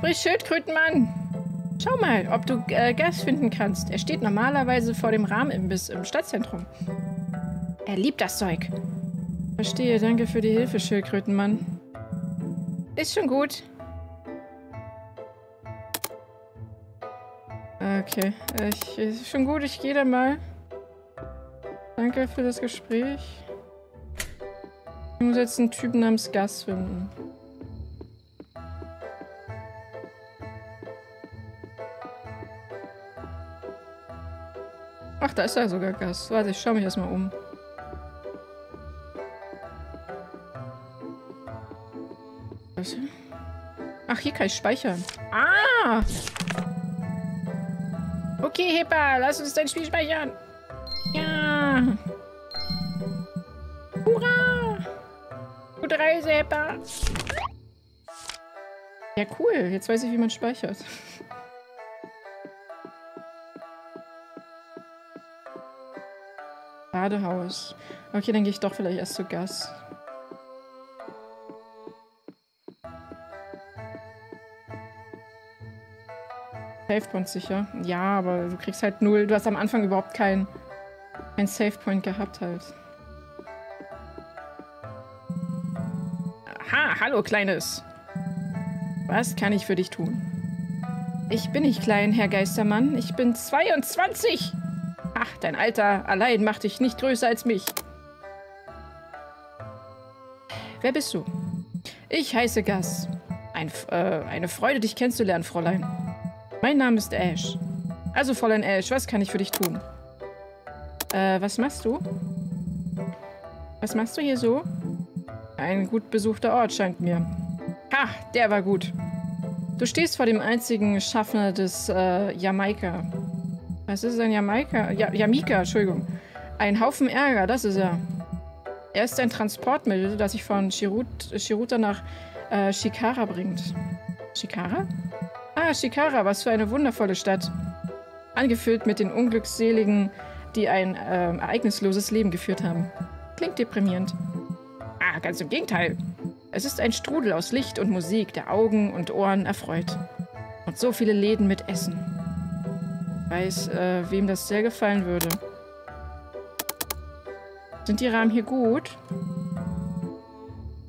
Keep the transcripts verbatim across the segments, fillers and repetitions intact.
Sprich, Schildkrötenmann! Schau mal, ob du äh, Gas finden kannst. Er steht normalerweise vor dem Rahmenimbiss im Stadtzentrum. Er liebt das Zeug. Verstehe, danke für die Hilfe, Schildkrötenmann. Ist schon gut. Okay, ich, ist schon gut, ich gehe dann mal. Danke für das Gespräch. Ich muss jetzt einen Typen namens Gas finden. Ach, da ist ja sogar Gas. Warte, ich schaue mich erstmal um. Ach, hier kann ich speichern. Ah! Okay, Hippa, lass uns dein Spiel speichern. Ja. Hurra! Gute Reise, Hippa. Ja, cool. Jetzt weiß ich, wie man speichert. Badehaus. Okay, dann gehe ich doch vielleicht erst zu Gas. Savepoint sicher. Ja, aber du kriegst halt null. Du hast am Anfang überhaupt keinen kein Savepoint gehabt halt. Aha, hallo Kleines. Was kann ich für dich tun? Ich bin nicht klein, Herr Geistermann. Ich bin zweiundzwanzig. Ach, dein Alter allein macht dich nicht größer als mich. Wer bist du? Ich heiße Gas. Ein, äh, eine Freude, dich kennenzulernen, Fräulein. Mein Name ist Ash. Also, Fräulein Ash, was kann ich für dich tun? Äh, was machst du? Was machst du hier so? Ein gut besuchter Ort scheint mir. Ha, der war gut. Du stehst vor dem einzigen Schaffner des äh, Jamaika. Was ist ein Jamaika? Ja, Jamika, Entschuldigung. Ein Haufen Ärger, das ist er. Er ist ein Transportmittel, das sich von Chirut, Shiruta nach äh, Shikara bringt. Shikara? Ah, Shikara, was für eine wundervolle Stadt. Angefüllt mit den Unglückseligen, die ein ähm, ereignisloses Leben geführt haben. Klingt deprimierend. Ah, ganz im Gegenteil. Es ist ein Strudel aus Licht und Musik, der Augen und Ohren erfreut. Und so viele Läden mit Essen. Weiß, äh, wem das sehr gefallen würde. Sind die Rahmen hier gut?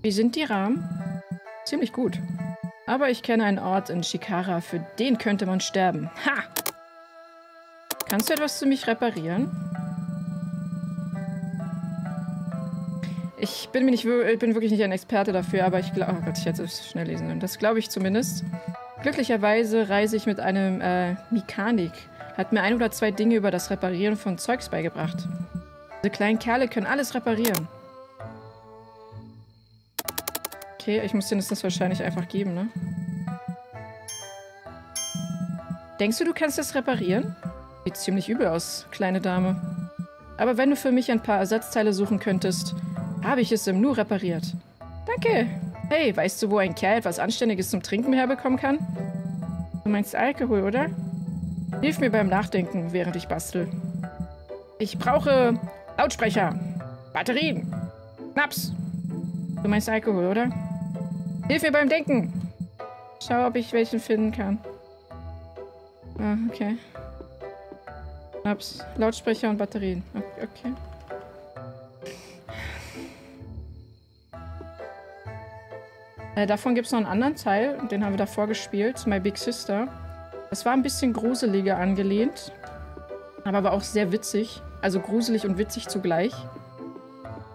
Wie sind die Rahmen? Ziemlich gut. Aber ich kenne einen Ort in Shikara, für den könnte man sterben. Ha! Kannst du etwas für mich reparieren? Ich bin, mir nicht, bin wirklich nicht ein Experte dafür, aber ich glaube... Oh Gott, ich hätte es schnell lesen sollen. Das glaube ich zumindest. Glücklicherweise reise ich mit einem äh, Mechanik. Hat mir ein oder zwei Dinge über das Reparieren von Zeugs beigebracht. Diese kleinen Kerle können alles reparieren. Okay, ich muss denen das wahrscheinlich einfach geben, ne? Denkst du, du kannst das reparieren? Sieht ziemlich übel aus, kleine Dame. Aber wenn du für mich ein paar Ersatzteile suchen könntest, habe ich es im Nu repariert. Danke. Hey, weißt du, wo ein Kerl etwas Anständiges zum Trinken herbekommen kann? Du meinst Alkohol, oder? Hilf mir beim Nachdenken, während ich bastel. Ich brauche Lautsprecher, Batterien, Schnaps. Du meinst Alkohol, oder? Hilf mir beim Denken! Schau, ob ich welchen finden kann. Ah, okay. Schnaps, Lautsprecher und Batterien. Okay. Äh, davon gibt es noch einen anderen Teil. Den haben wir davor gespielt. My Big Sister. Das war ein bisschen gruseliger angelehnt. Aber war auch sehr witzig. Also gruselig und witzig zugleich.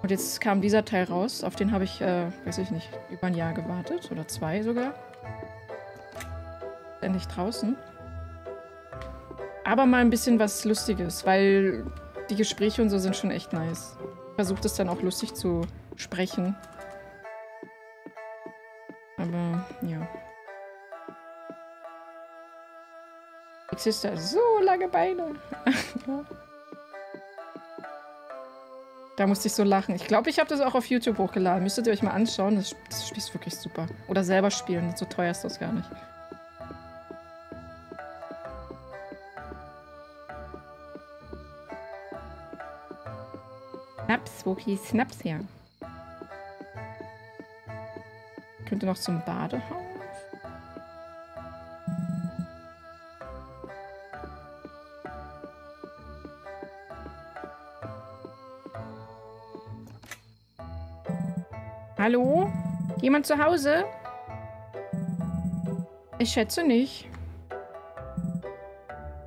Und jetzt kam dieser Teil raus. Auf den habe ich, äh, weiß ich nicht, über ein Jahr gewartet. Oder zwei sogar. Endlich draußen. Aber mal ein bisschen was Lustiges, weil die Gespräche und so sind schon echt nice. Ich versuche das dann auch lustig zu sprechen. Aber, ja. Big Sister, so lange Beine. Ja. Da musste ich so lachen. Ich glaube, ich habe das auch auf YouTube hochgeladen. Müsstet ihr euch mal anschauen. Das, das Spiel ist wirklich super. Oder selber spielen. So teuer ist das gar nicht. Snaps, wo hieß Snaps her? Könnte noch zum Badehaus. Hallo? Jemand zu Hause? Ich schätze nicht.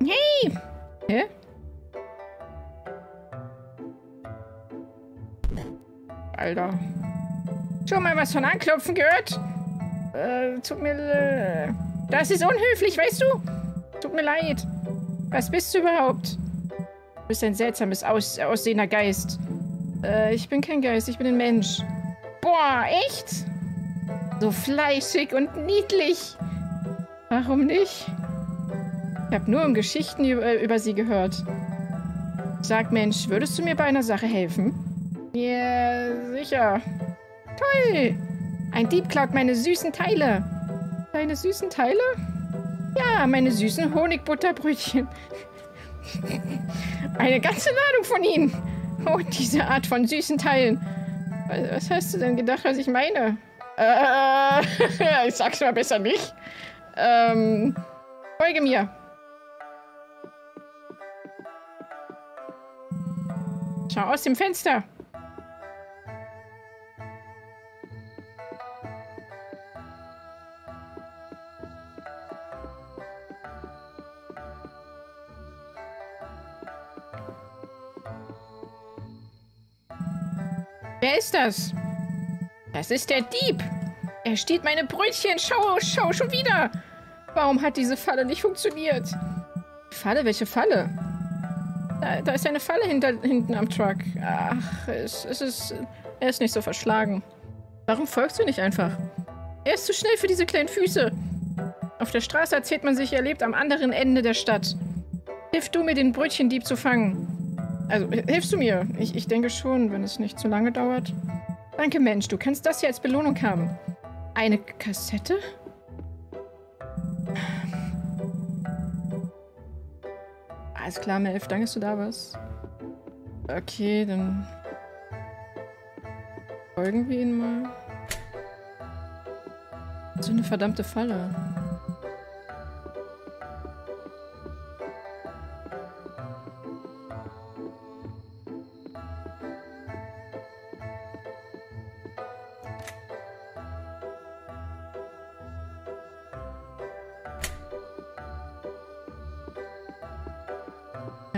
Hey! Hä? Alter. Schon mal was von Anklopfen gehört? Äh, tut mir leid. Das ist unhöflich, weißt du? Tut mir leid. Was bist du überhaupt? Du bist ein seltsames Aus aussehender Geist. Äh, ich bin kein Geist, ich bin ein Mensch. Boah, echt? So fleischig und niedlich. Warum nicht? Ich habe nur um Geschichten über, über sie gehört. Sag, Mensch, würdest du mir bei einer Sache helfen? Ja, yeah, sicher. Toll! Ein Dieb klaut meine süßen Teile. Deine süßen Teile? Ja, meine süßen Honigbutterbrötchen. Eine ganze Ladung von ihnen. Oh, diese Art von süßen Teilen. Was hast du denn gedacht, was ich meine? Äh, ich sag's mal besser nicht. Ähm, folge mir. Schau aus dem Fenster. Wer ist das? Das ist der Dieb. Er stiehlt meine Brötchen. Schau, schau, schon wieder. Warum hat diese Falle nicht funktioniert? Falle? Welche Falle? Da, da ist eine Falle hinter, hinten am Truck. Ach, es, es ist... Er ist nicht so verschlagen. Warum folgst du nicht einfach? Er ist zu schnell für diese kleinen Füße. Auf der Straße erzählt man sich, er lebt am anderen Ende der Stadt. Hilf du mir, den Brötchendieb zu fangen. Also, hilfst du mir? Ich, ich denke schon, wenn es nicht zu lange dauert. Danke, Mensch, du kannst das hier als Belohnung haben. Eine Kassette? Alles klar, Melf, danke, dass du da warst. Okay, dann... folgen wir ihn mal. So eine verdammte Falle.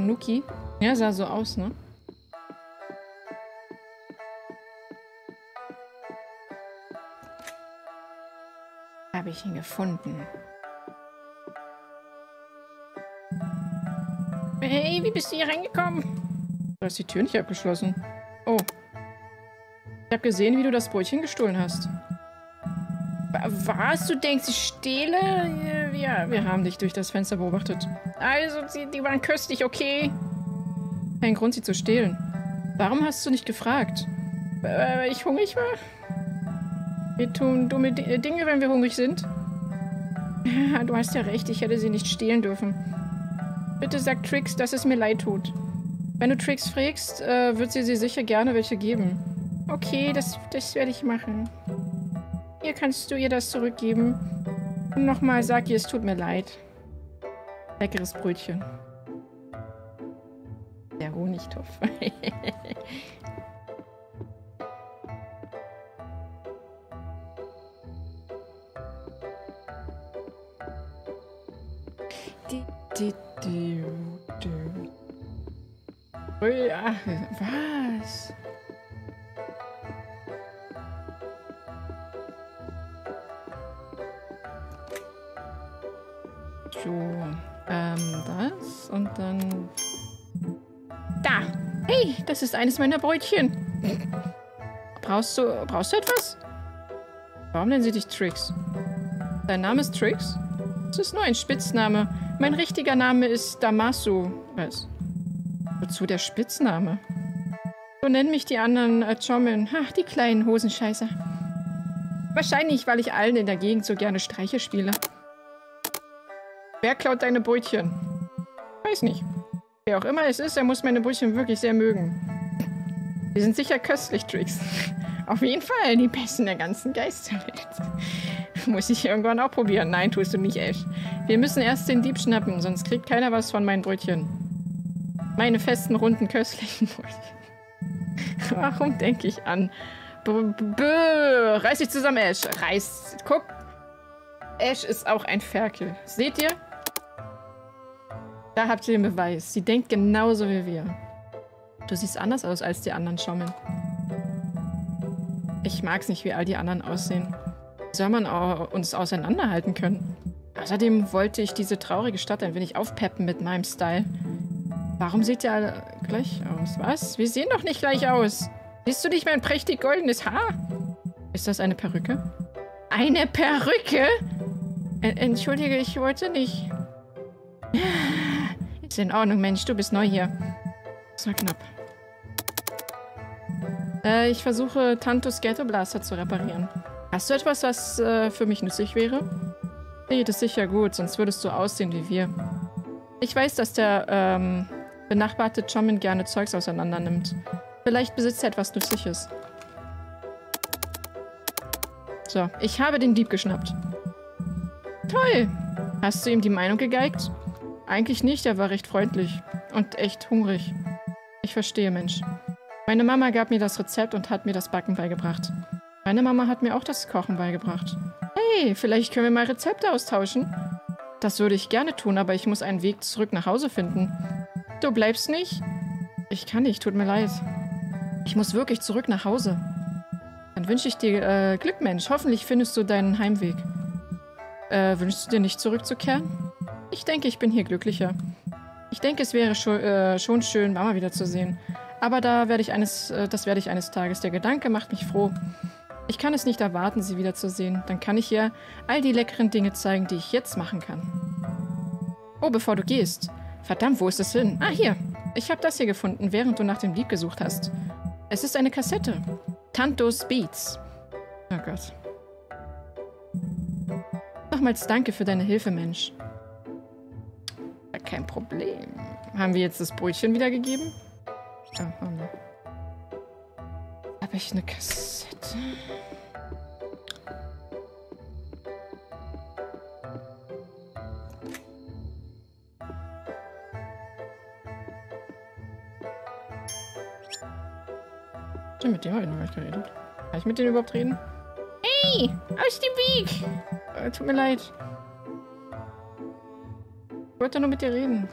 Nuki. Ja, sah so aus, ne? Habe ich ihn gefunden. Hey, wie bist du hier reingekommen? Du hast die Tür nicht abgeschlossen. Oh. Ich habe gesehen, wie du das Brötchen gestohlen hast. Was? Du denkst, ich stehle? Ja, wir haben dich durch das Fenster beobachtet. Also, die, die waren köstlich, okay? Kein Grund, sie zu stehlen. Warum hast du nicht gefragt? Weil ich hungrig war? Wir tun dumme Dinge, wenn wir hungrig sind. Du hast ja recht, ich hätte sie nicht stehlen dürfen. Bitte sag Trix, dass es mir leid tut. Wenn du Trix fragst, wird sie dir sicher gerne welche geben. Okay, das, das werde ich machen. Hier kannst du ihr das zurückgeben. Und nochmal sag ihr, es tut mir leid. Leckeres Brötchen. Der Honigtopf. die, die, die, die. Oh ja, was? So, ähm, das und dann... Da! Hey, das ist eines meiner Brötchen. Brauchst du, brauchst du etwas? Warum nennen sie dich Trix? Dein Name ist Trix? Das ist nur ein Spitzname. Mein richtiger Name ist Damasu. Was? Wozu der Spitzname? So nennen mich die anderen äh, Chommeln. Ach, die kleinen Hosenscheißer. Wahrscheinlich, weil ich allen in der Gegend so gerne Streiche spiele. Wer klaut deine Brötchen? Weiß nicht. Wer auch immer es ist, er muss meine Brötchen wirklich sehr mögen. Die sind sicher köstlich, Trix. Auf jeden Fall, die besten der ganzen Geisterwelt. Muss ich irgendwann auch probieren. Nein, tust du nicht, Ash. Wir müssen erst den Dieb schnappen, sonst kriegt keiner was von meinen Brötchen. Meine festen, runden, köstlichen Brötchen. Warum denke ich an Bö, reiß dich zusammen, Ash. Reiß. Guck. Ash ist auch ein Ferkel. Seht ihr? Da habt ihr den Beweis. Sie denkt genauso wie wir. Du siehst anders aus als die anderen Schommeln. Ich mag's nicht, wie all die anderen aussehen. Soll man uns auseinanderhalten können? Außerdem wollte ich diese traurige Stadt ein wenig aufpeppen mit meinem Style. Warum seht ihr alle gleich aus? Was? Wir sehen doch nicht gleich aus. Siehst du nicht mein prächtig goldenes Haar? Ist das eine Perücke? Eine Perücke? En- Entschuldige, ich wollte nicht. Ist in Ordnung, Mensch, du bist neu hier. Das war knapp. Äh, ich versuche, Tantos Ghetto Blaster zu reparieren. Hast du etwas, was äh, für mich nützlich wäre? Nee, das ist sicher gut, sonst würdest du aussehen wie wir. Ich weiß, dass der ähm, benachbarte Chommin gerne Zeugs auseinander nimmt. Vielleicht besitzt er etwas Nützliches. So, ich habe den Dieb geschnappt. Toll! Hast du ihm die Meinung gegeigt? Eigentlich nicht, er war recht freundlich. Und echt hungrig. Ich verstehe, Mensch. Meine Mama gab mir das Rezept und hat mir das Backen beigebracht. Meine Mama hat mir auch das Kochen beigebracht. Hey, vielleicht können wir mal Rezepte austauschen. Das würde ich gerne tun, aber ich muss einen Weg zurück nach Hause finden. Du bleibst nicht? Ich kann nicht, tut mir leid. Ich muss wirklich zurück nach Hause. Dann wünsche ich dir äh, Glück, Mensch. Hoffentlich findest du deinen Heimweg. Äh, wünschst du dir nicht zurückzukehren? Ich denke, ich bin hier glücklicher. Ich denke, es wäre scho äh, schon schön, Mama wiederzusehen. Aber da werde ich eines, äh, das werde ich eines Tages. Der Gedanke macht mich froh. Ich kann es nicht erwarten, sie wiederzusehen. Dann kann ich ihr all die leckeren Dinge zeigen, die ich jetzt machen kann. Oh, bevor du gehst. Verdammt, wo ist es hin? Ah, hier. Ich habe das hier gefunden, während du nach dem Lied gesucht hast. Es ist eine Kassette. Tantos Beats. Oh Gott. Nochmals danke für deine Hilfe, Mensch. Kein Problem. Haben wir jetzt das Brötchen wiedergegeben? Oh, oh ne. Habe ich eine Kassette? Stimmt, mit dem habe ich noch nicht geredet. Kann ich mit denen überhaupt reden? Hey! Aus dem Weg! Äh, tut mir leid. Ich wollte nur mit dir reden.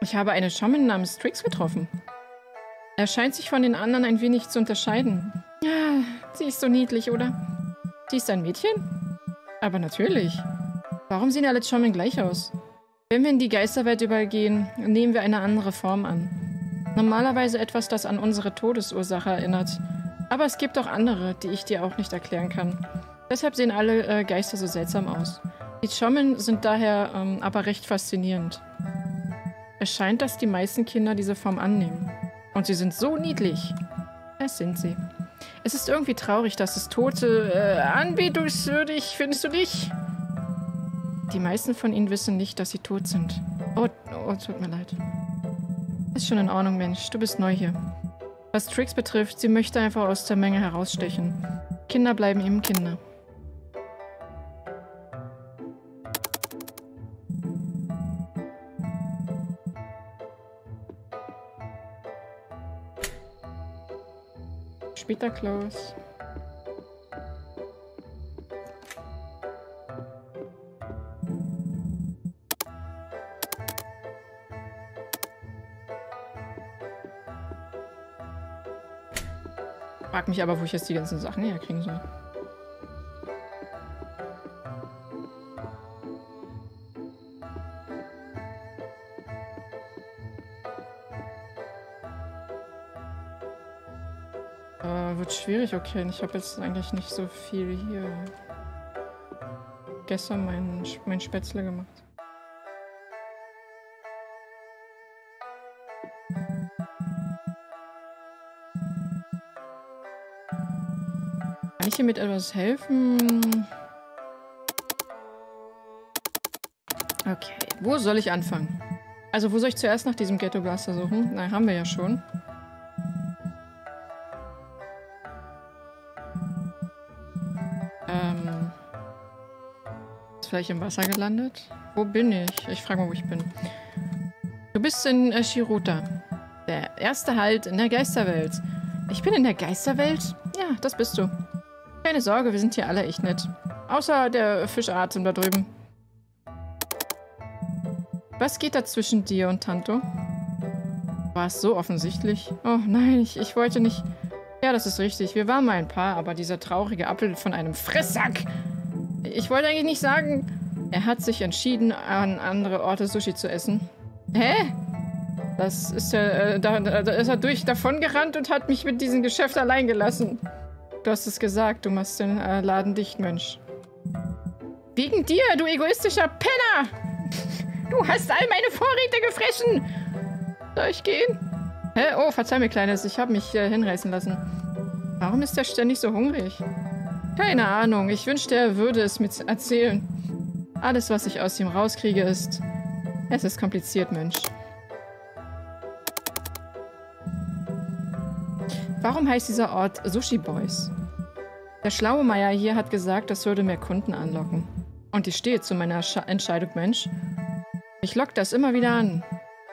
Ich habe eine Schommeln namens Trix getroffen. Er scheint sich von den anderen ein wenig zu unterscheiden. Ja, sie ist so niedlich, oder? Sie ist ein Mädchen? Aber natürlich. Warum sehen alle Schommeln gleich aus? Wenn wir in die Geisterwelt übergehen, nehmen wir eine andere Form an. Normalerweise etwas, das an unsere Todesursache erinnert. Aber es gibt auch andere, die ich dir auch nicht erklären kann. Deshalb sehen alle äh, Geister so seltsam aus. Die Schommeln sind daher ähm, aber recht faszinierend. Es scheint, dass die meisten Kinder diese Form annehmen. Und sie sind so niedlich. Das sind sie. Es ist irgendwie traurig, dass es Tote äh, anbetungswürdig, findest du nicht? Die meisten von ihnen wissen nicht, dass sie tot sind. Oh, oh, tut mir leid. Ist schon in Ordnung, Mensch. Du bist neu hier. Was Trix betrifft, sie möchte einfach aus der Menge herausstechen. Kinder bleiben eben Kinder. Später, Klaus. Frag mich aber, wo ich jetzt die ganzen Sachen herkriegen soll. Äh, wird schwierig, okay. Ich habe jetzt eigentlich nicht so viel hier. Gestern mein, mein Spätzle gemacht. Mit etwas helfen. Okay, wo soll ich anfangen? Also wo soll ich zuerst nach diesem Ghetto Blaster suchen? Na, haben wir ja schon. Jetzt vielleicht im Wasser gelandet. Wo bin ich? Ich frage mal, wo ich bin. Du bist in äh, Shiruta. Der erste Halt in der Geisterwelt. Ich bin in der Geisterwelt? Ja, das bist du. Keine Sorge, wir sind hier alle echt nett. Außer der Fischatem da drüben. Was geht da zwischen dir und Tanto? War es so offensichtlich? Oh nein, ich, ich wollte nicht... Ja, das ist richtig. Wir waren mal ein Paar, aber dieser traurige Apfel von einem Fresssack... Ich wollte eigentlich nicht sagen... Er hat sich entschieden, an andere Orte Sushi zu essen. Hä? Das ist ja... Äh, da, da ist er durch davon gerannt und hat mich mit diesem Geschäft allein gelassen. Du hast es gesagt, du machst den äh, Laden dicht, Mensch. Wegen dir, du egoistischer Penner! Du hast all meine Vorräte gefressen! Soll ich gehen? Hä? Oh, verzeih mir, Kleines, ich habe mich äh, hinreißen lassen. Warum ist der ständig so hungrig? Keine Ahnung, ich wünschte, er würde es mir erzählen. Alles, was ich aus ihm rauskriege, ist... Es ist kompliziert, Mensch. Warum heißt dieser Ort Sushi Boys? Der schlaue Meier hier hat gesagt, das würde mehr Kunden anlocken. Und ich stehe zu meiner Scha- Entscheidung, Mensch. Ich lock das immer wieder an.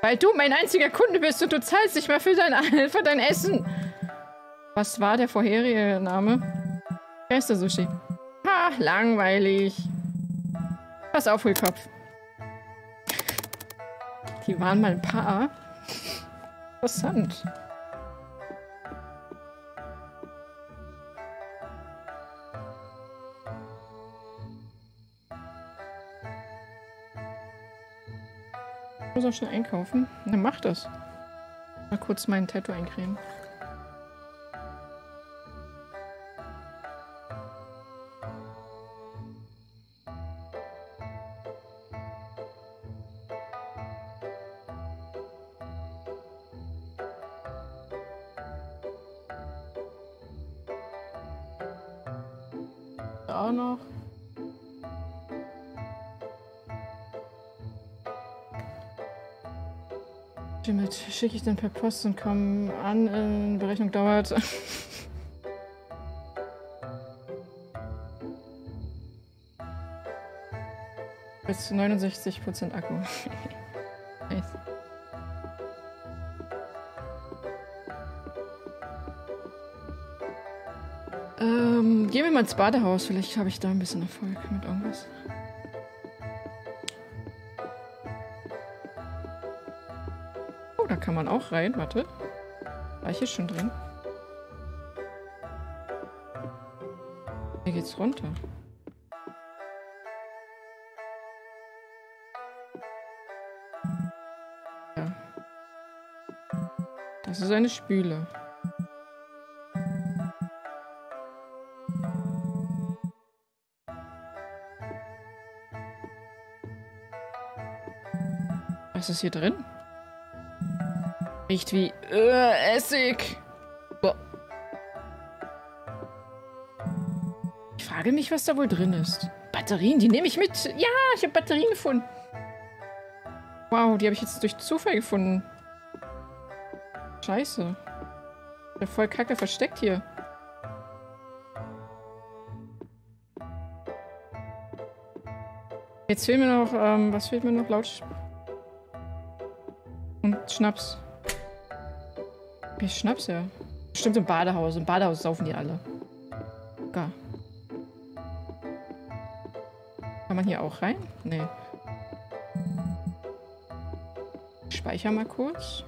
Weil du mein einziger Kunde bist und du zahlst nicht mal für dein, für dein Essen. Was war der vorherige Name? Geister-Sushi. Ha, langweilig. Pass auf, Hohlkopf. Die waren mal ein Paar. Interessant. Ich muss auch schon einkaufen. Dann mach das. Mal kurz meinen Tattoo eincremen. Auch noch. Damit schicke ich dann per Post und komme an, in Berechnung dauert. Bis neunundsechzig Prozent Akku. Nice. Ähm, gehen wir mal ins Badehaus, vielleicht habe ich da ein bisschen Erfolg mit irgendwas. Da kann man auch rein, warte. War ich hier schon drin? Hier geht's runter. Ja. Das ist eine Spüle. Was ist hier drin? Riecht wie äh, Essig. Boah. Ich frage mich, was da wohl drin ist. Batterien, die nehme ich mit. Ja, ich habe Batterien gefunden. Wow, die habe ich jetzt durch Zufall gefunden. Scheiße. Der voll Kacke versteckt hier. Jetzt fehlt mir noch, ähm, was fehlt mir noch? Lautsch und Schnaps. Ich Schnaps, ja. Bestimmt im Badehaus. Im Badehaus saufen die alle. Gar. Kann man hier auch rein? Nee. Ich speichere mal kurz.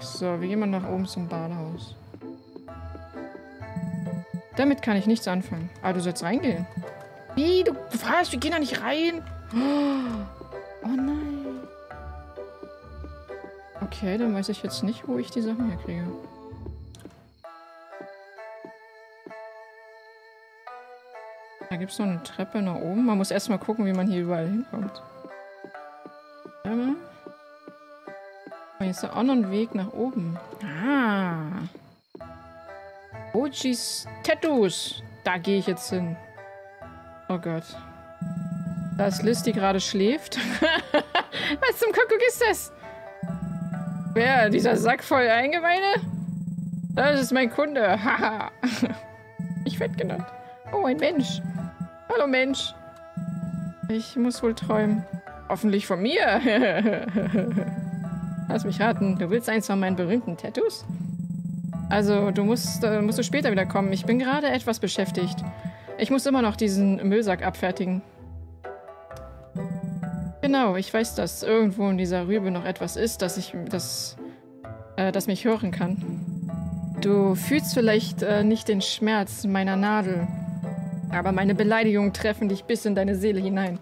So, wir gehen mal nach oben zum Badehaus. Damit kann ich nichts anfangen. Ah, du sollst reingehen. Wie? Du fragst, wir gehen da nicht rein. Oh nein. Okay, dann weiß ich jetzt nicht, wo ich die Sachen herkriege. Da gibt es noch eine Treppe nach oben. Man muss erstmal gucken, wie man hier überall hinkommt. Einmal. Jetzt ist da auch noch ein Weg nach oben. Ah. Ochis Tattoos. Da gehe ich jetzt hin. Oh Gott. Da ist Liz, die gerade schläft. Was zum Kuckuck ist das? Wer? Dieser Sack voll Eingeweide? Das ist mein Kunde. Haha. Ich werd genannt. Oh, ein Mensch. Hallo, Mensch. Ich muss wohl träumen. Hoffentlich von mir. Lass mich raten. Du willst eins von meinen berühmten Tattoos? Also, du musst, äh, musst du später wieder kommen. Ich bin gerade etwas beschäftigt. Ich muss immer noch diesen Müllsack abfertigen. Genau, ich weiß, dass irgendwo in dieser Rübe noch etwas ist, das ich, das, äh, das mich hören kann. Du fühlst vielleicht äh, nicht den Schmerz meiner Nadel. Aber meine Beleidigungen treffen dich bis in deine Seele hinein.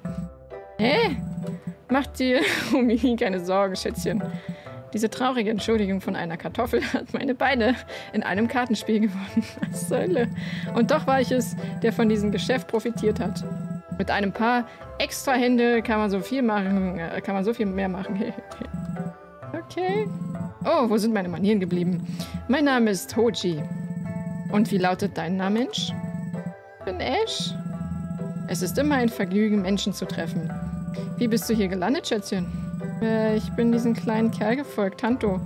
Hä? Mach dir um mich keine Sorgen, Schätzchen. Diese traurige Entschuldigung von einer Kartoffel hat meine Beine in einem Kartenspiel gewonnen. Was zur Hölle? Und doch war ich es, der von diesem Geschäft profitiert hat. Mit einem paar extra Hände kann man so viel machen, kann man so viel mehr machen. Okay. Oh, wo sind meine Manieren geblieben? Mein Name ist Hoji. Und wie lautet dein Name, Mensch? Ich bin Ash. Es ist immer ein Vergnügen, Menschen zu treffen. Wie bist du hier gelandet, Schätzchen? Äh, ich bin diesem kleinen Kerl gefolgt, Tanto.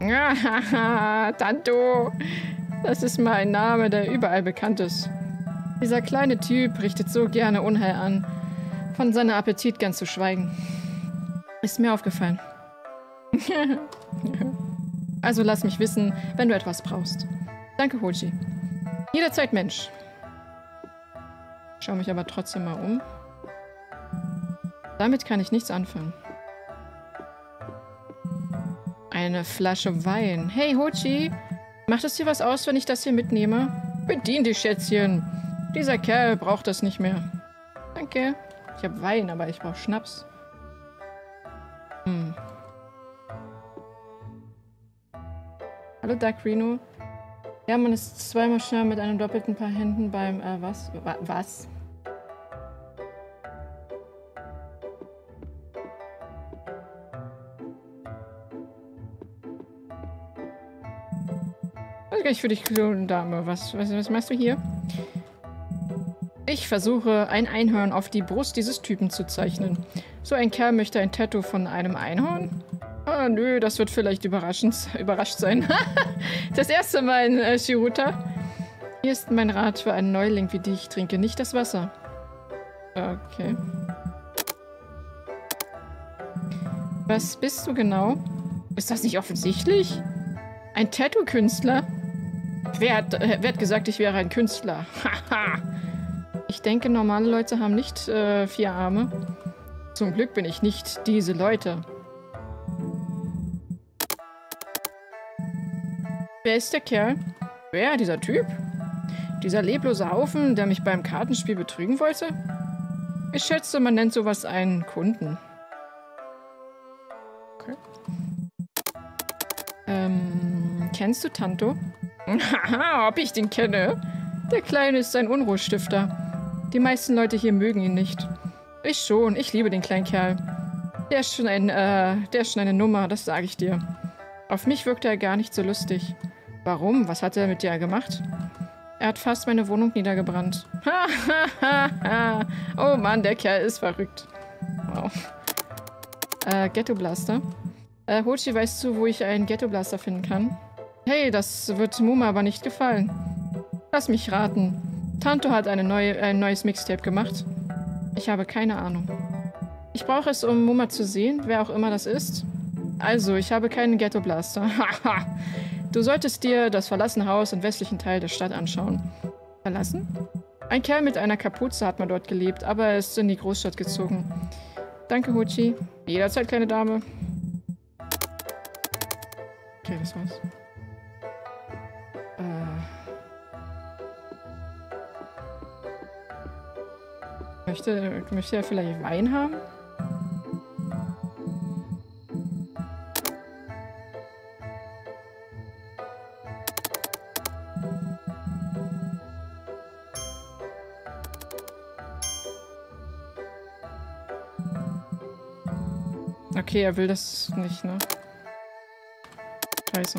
Tanto! Das ist mal ein Name, der überall bekannt ist. Dieser kleine Typ richtet so gerne Unheil an. Von seinem Appetit ganz zu schweigen. Ist mir aufgefallen. Also lass mich wissen, wenn du etwas brauchst. Danke, Hoji. Jederzeit, Mensch. Schau mich aber trotzdem mal um. Damit kann ich nichts anfangen. Eine Flasche Wein. Hey, Hoji, macht es dir was aus, wenn ich das hier mitnehme? Bedien dich, Schätzchen. Dieser Kerl braucht das nicht mehr. Danke. Ich habe Wein, aber ich brauche Schnaps. Hm. Hallo, Dark Reno. Ja, man ist zweimal schneller mit einem doppelten Paar Händen beim, äh, was? Wa was? Was kann ich für dich tun, Dame? Was, was, was machst du hier? Ich versuche, ein Einhorn auf die Brust dieses Typen zu zeichnen. So ein Kerl möchte ein Tattoo von einem Einhorn? Ah, nö, das wird vielleicht überraschend, überrascht sein. Das erste Mal in äh, Shiruta. Hier ist mein Rat für einen Neuling wie dich. Trinke nicht das Wasser. Okay. Was bist du genau? Ist das nicht offensichtlich? Ein Tattoo-Künstler? Wer hat, äh, wer hat gesagt, ich wäre ein Künstler? Haha. Ich denke, normale Leute haben nicht äh, vier Arme. Zum Glück bin ich nicht diese Leute. Wer ist der Kerl? Wer, dieser Typ? Dieser leblose Haufen, der mich beim Kartenspiel betrügen wollte? Ich schätze, man nennt sowas einen Kunden. Okay. Ähm, kennst du Tanto? Haha, ob ich den kenne? Der Kleine ist ein Unruhestifter. Die meisten Leute hier mögen ihn nicht. Ich schon, ich liebe den kleinen Kerl. Der ist schon ein, äh, der ist schon eine Nummer, das sage ich dir. Auf mich wirkte er gar nicht so lustig. Warum? Was hat er mit dir gemacht? Er hat fast meine Wohnung niedergebrannt. Ha, oh Mann, der Kerl ist verrückt. Wow. Äh, Ghetto Blaster. Äh, Hoji, weißt du, wo ich einen Ghetto Blaster finden kann? Hey, das wird Muma aber nicht gefallen. Lass mich raten. Tanto hat eine neue, ein neues Mixtape gemacht. Ich habe keine Ahnung. Ich brauche es, um Muma zu sehen, wer auch immer das ist. Also, ich habe keinen Ghetto Blaster. Haha. Du solltest dir das verlassene Haus im westlichen Teil der Stadt anschauen. Verlassen? Ein Kerl mit einer Kapuze hat mal dort gelebt, aber er ist in die Großstadt gezogen. Danke, Hoji. Jederzeit, kleine Dame. Okay, das war's. Äh. Möchte, möchte er vielleicht Wein haben? Okay, er will das nicht, ne? Scheiße.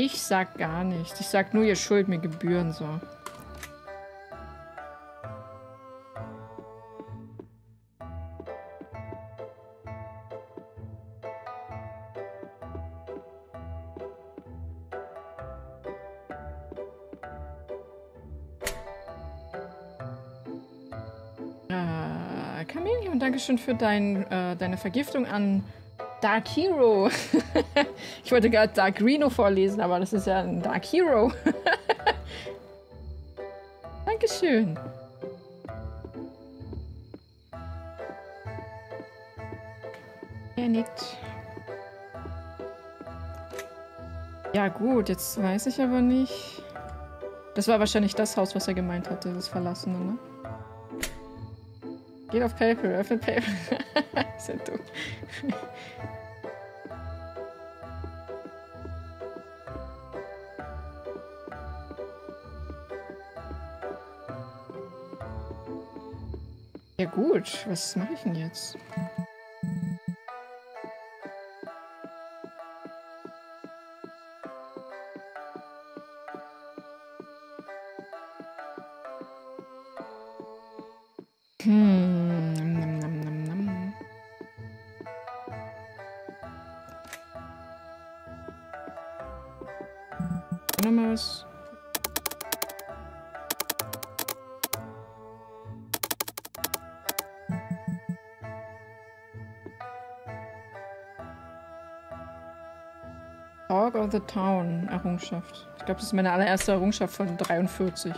Ich sag gar nichts. Ich sag nur, ihr schuldet mir Gebühren so. Äh, Chameleon, Dankeschön für dein, äh, deine Vergiftung an Dark Hero. Ich wollte gerade Dark Reno vorlesen, aber das ist ja ein Dark Hero. Dankeschön. Ja, nett. Ja gut, jetzt weiß ich aber nicht. Das war wahrscheinlich das Haus, was er gemeint hatte, das Verlassene, ne? Geht auf PayPal, öffnet PayPal. Ist ja doof. Ja gut, was mache ich denn jetzt? Talk of the Town Errungenschaft. Ich glaube, das ist meine allererste Errungenschaft von dreiundvierzig.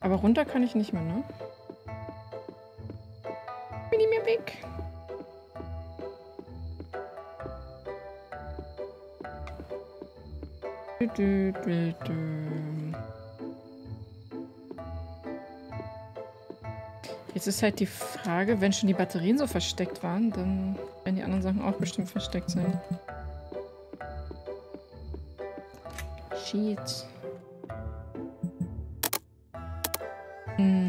Aber runter kann ich nicht mehr, ne? Bin ich mir weg? Du, du, du, du. Jetzt ist halt die Frage, wenn schon die Batterien so versteckt waren, dann werden die anderen Sachen auch bestimmt versteckt sein. Shit. Hm.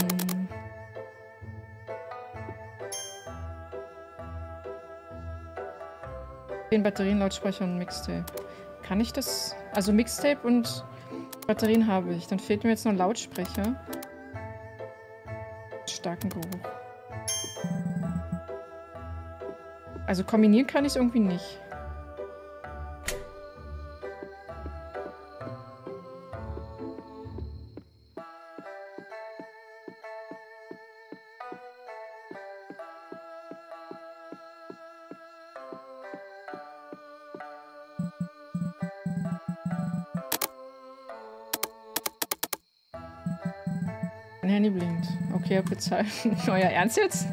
Den Batterien, Lautsprecher und Mixtape. Kann ich das? Also Mixtape und Batterien habe ich. Dann fehlt mir jetzt noch ein Lautsprecher. Starken Geruch. Also kombinieren kann ich es irgendwie nicht. Mein Handy blinkt. Okay, bezahlt. Euer Ernst jetzt?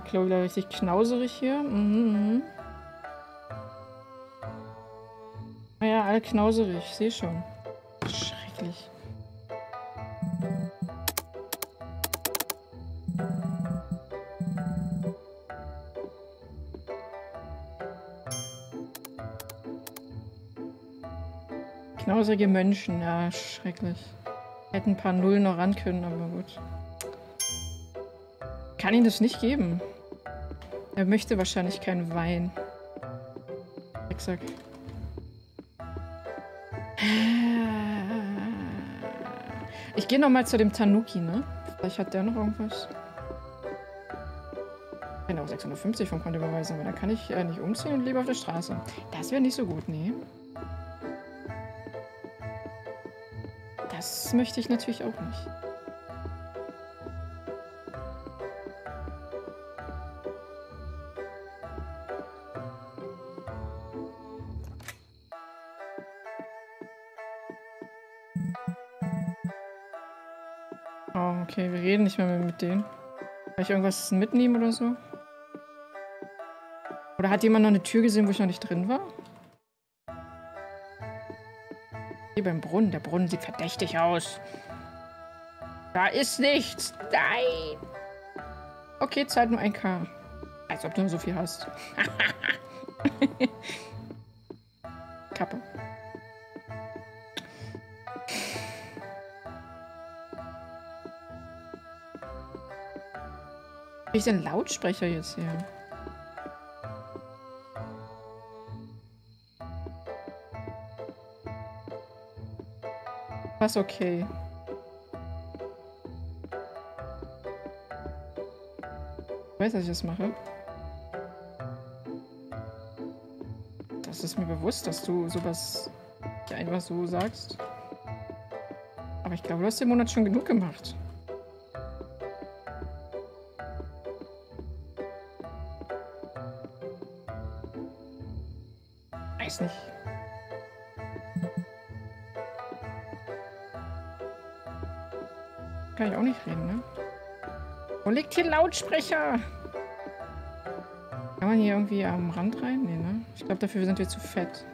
Ich glaube, wieder richtig knauserig hier. Mhm, mhm. Naja, alle knauserig, ich sehe schon. Schrecklich. Knauserige Menschen, ja, schrecklich. Hätten ein paar Nullen noch ran können, aber gut. Kann ihm das nicht geben. Er möchte wahrscheinlich keinen Wein. Exakt. Ich gehe nochmal zu dem Tanuki, ne? Vielleicht hat der noch irgendwas. Genau, sechshundertfünfzig vom Konto überweisen, aber dann kann ich äh, nicht umziehen und lebe auf der Straße. Das wäre nicht so gut, ne? Das möchte ich natürlich auch nicht. Okay, wir reden nicht mehr mit denen. Kann ich irgendwas mitnehmen oder so? Oder hat jemand noch eine Tür gesehen, wo ich noch nicht drin war? Hier beim Brunnen. Der Brunnen sieht verdächtig aus. Da ist nichts. Nein! Okay, zahlt nur ein K. Als ob du so viel hast. Kappe. Hab ich denn Lautsprecher jetzt hier? Was okay. Ich weiß, dass ich das mache. Das ist mir bewusst, dass du sowas einfach so sagst. Aber ich glaube, du hast den Monat schon genug gemacht. Weiß nicht. Kann ich auch nicht reden, ne? Wo liegt hier Lautsprecher? Kann man hier irgendwie am Rand rein? Nee, ne? Ich glaube, dafür sind wir zu fett.